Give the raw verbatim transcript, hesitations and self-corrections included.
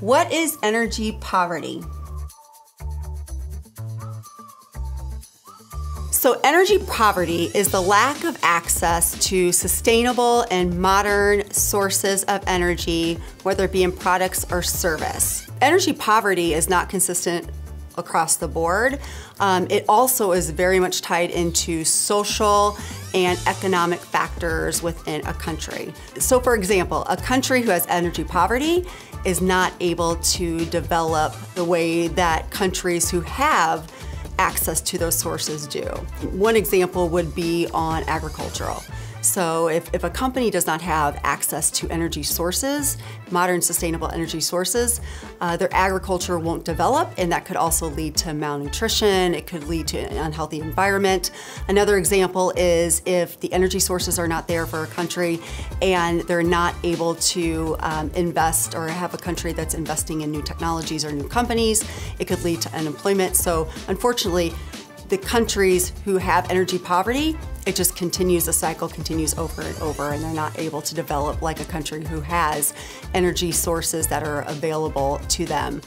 What is energy poverty? So energy poverty is the lack of access to sustainable and modern sources of energy, whether it be in products or service. Energy poverty is not consistent across the board. Um, it also is very much tied into social and economic factors within a country. So for example, a country who has energy poverty is not able to develop the way that countries who have access to those sources do. One example would be on agricultural. So if, if a company does not have access to energy sources, modern sustainable energy sources, uh, their agriculture won't develop, and that could also lead to malnutrition. It could lead to an unhealthy environment. Another example is if the energy sources are not there for a country and they're not able to um, invest or have a country that's investing in new technologies or new companies, it could lead to unemployment. So unfortunately, the countries who have energy poverty, it just continues, the cycle continues over and over, and they're not able to develop like a country who has energy sources that are available to them.